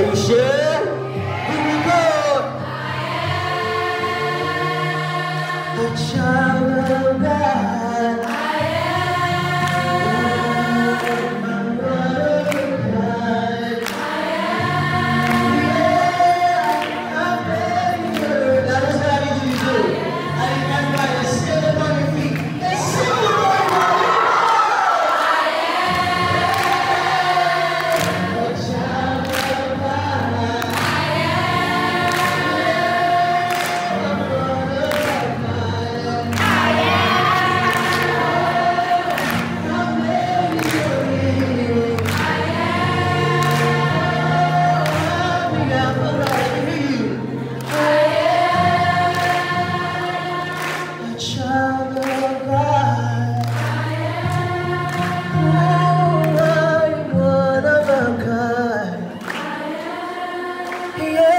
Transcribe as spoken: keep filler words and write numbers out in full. Are you sure? Here we go! I am the child of God. I am my brother of God. I am. Yeah, I'm ready for it. Now let's have it to do. I think everybody is still up on your feet. Let's sing it right now. I am the child of God. I am my brother of God. I am. I'm ready for it. I am. Bring out the light in you. I am a child of God. I am. Oh, I'm one of a kind. I am. Yeah.